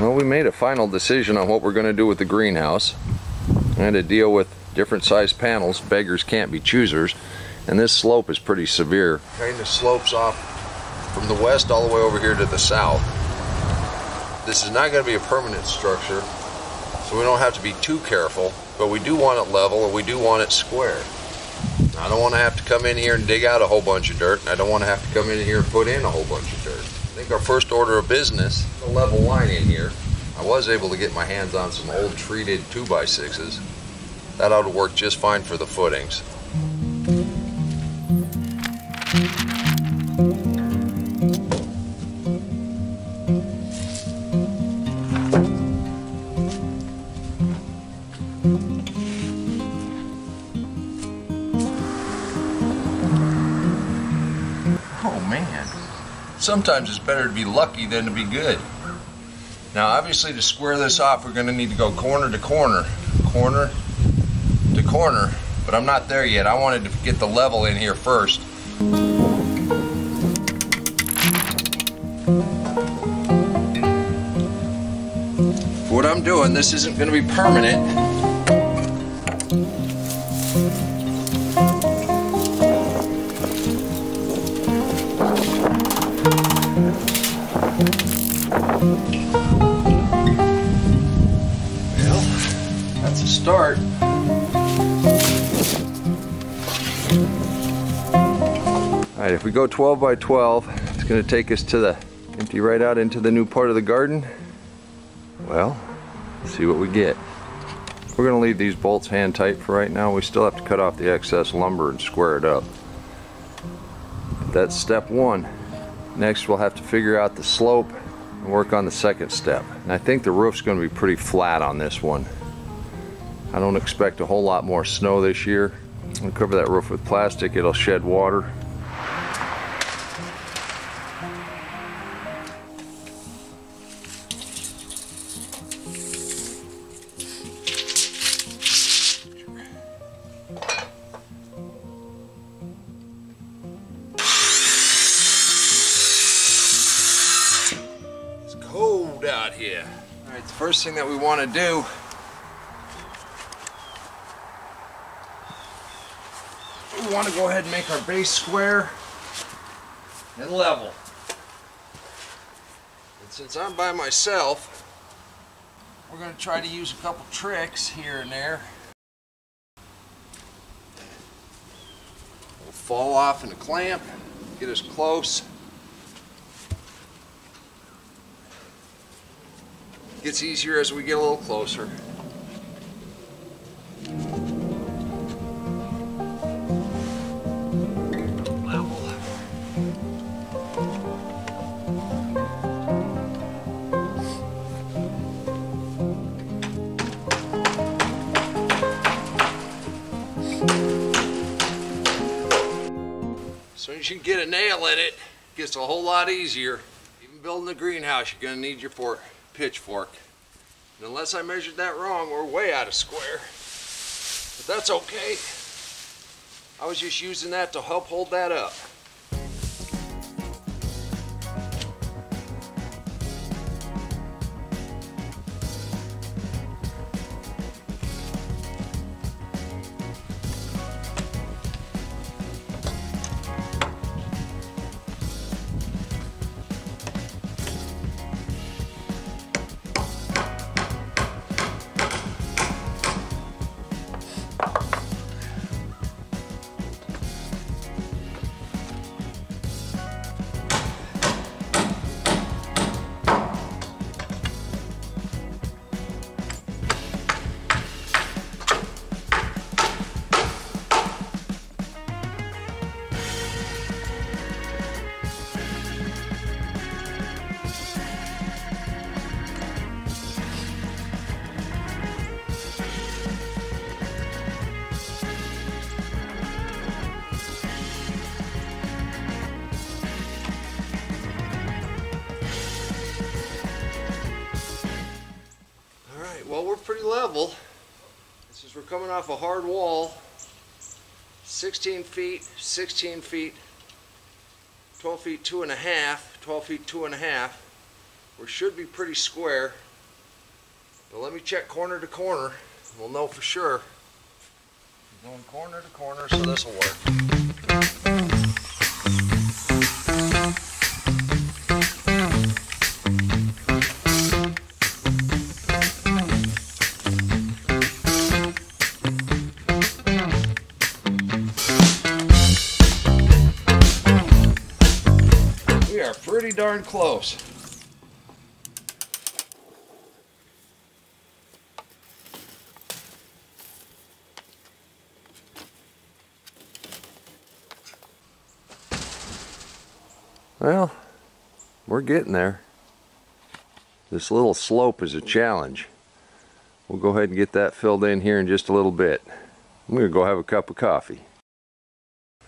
Well, we made a final decision on what we're going to do with the greenhouse. I had to deal with different size panels. Beggars can't be choosers. And this slope is pretty severe. Kind of slopes off from the west all the way over here to the south. This is not going to be a permanent structure, so we don't have to be too careful, but we do want it level and we do want it square. I don't want to have to come in here and dig out a whole bunch of dirt, and I don't want to have to come in here and put in a whole bunch of dirt. I think our first order of business, the level line in here. I was able to get my hands on some old treated 2x6s. That ought to work just fine for the footings. Oh man, sometimes it's better to be lucky than to be good. Now obviously to square this off we're going to need to go corner to corner, corner to corner, but I'm not there yet. I wanted to get the level in here first. For what I'm doing, this isn't going to be permanent. That's a start. Alright, if we go 12 by 12, it's going to take us to the empty right out into the new part of the garden. Well, let's see what we get. We're going to leave these bolts hand tight for right now. We still have to cut off the excess lumber and square it up. That's step one. Next we'll have to figure out the slope and work on the second step. And I think the roof's going to be pretty flat on this one. I don't expect a whole lot more snow this year. We'll cover that roof with plastic, it'll shed water. It's cold out here. All right, the first thing that we want to do we want to go ahead and make our base square and level. And since I'm by myself, we're going to try to use a couple tricks here and there. We'll fall off in a clamp, get us close. It gets easier as we get a little closer. As soon as you can get a nail in it, it gets a whole lot easier. Even building a greenhouse, you're going to need your pitchfork. And unless I measured that wrong, we're way out of square. But that's okay. I was just using that to help hold that up. Well, we're pretty level. This is, we're coming off a hard wall, 16 feet, 16 feet, 12 feet 2.5, 12 feet 2.5. We should be pretty square. Now let me check corner to corner. We'll know for sure. I'm going corner to corner, so this will work. Pretty darn close. Well, we're getting there. This little slope is a challenge. We'll go ahead and get that filled in here in just a little bit. I'm gonna go have a cup of coffee.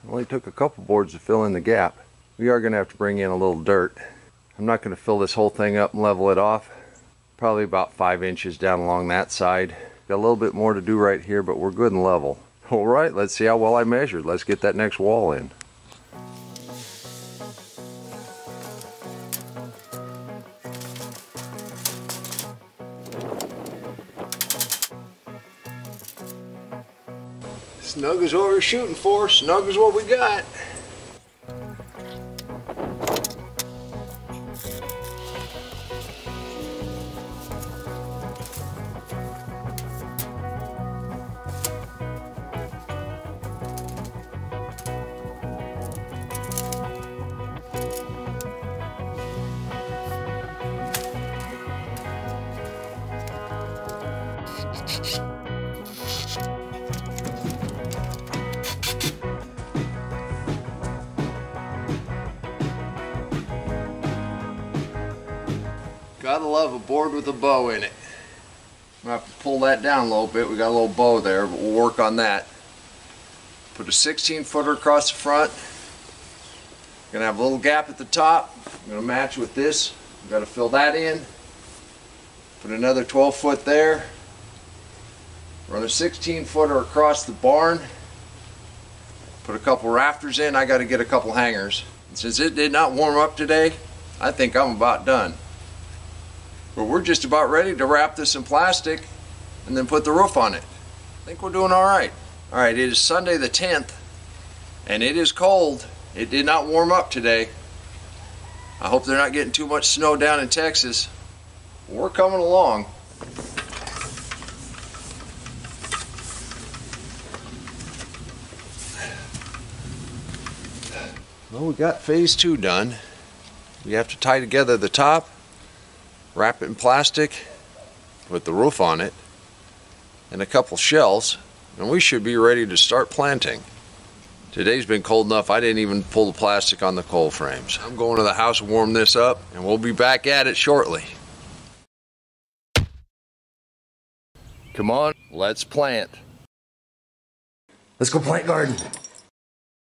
It only took a couple boards to fill in the gap. We are going to have to bring in a little dirt. I'm not going to fill this whole thing up and level it off. Probably about 5 inches down along that side. Got a little bit more to do right here, but we're good and level. All right, let's see how well I measured. Let's get that next wall in. Snug is what we're shooting for. Snug is what we got. Gotta love a board with a bow in it. I'm gonna have to pull that down a little bit. We got a little bow there, but we'll work on that. Put a 16 footer across the front. Gonna have a little gap at the top. I'm gonna match with this. We've got to fill that in. Put another 12 foot there. Run a 16 footer across the barn. Put a couple rafters in. I got to get a couple hangers. And since it did not warm up today, I think I'm about done. But we're just about ready to wrap this in plastic and then put the roof on it. I think we're doing all right. All right, it is Sunday the 10th and it is cold. It did not warm up today. I hope they're not getting too much snow down in Texas. We're coming along. Well, we got phase two done. We have to tie together the top, wrap it in plastic with the roof on it and a couple shells, and we should be ready to start planting. Today's been cold enough I didn't even pull the plastic on the coal frames. I'm going to the house and warm this up, and we'll be back at it shortly. Come on, let's plant. Let's go plant garden.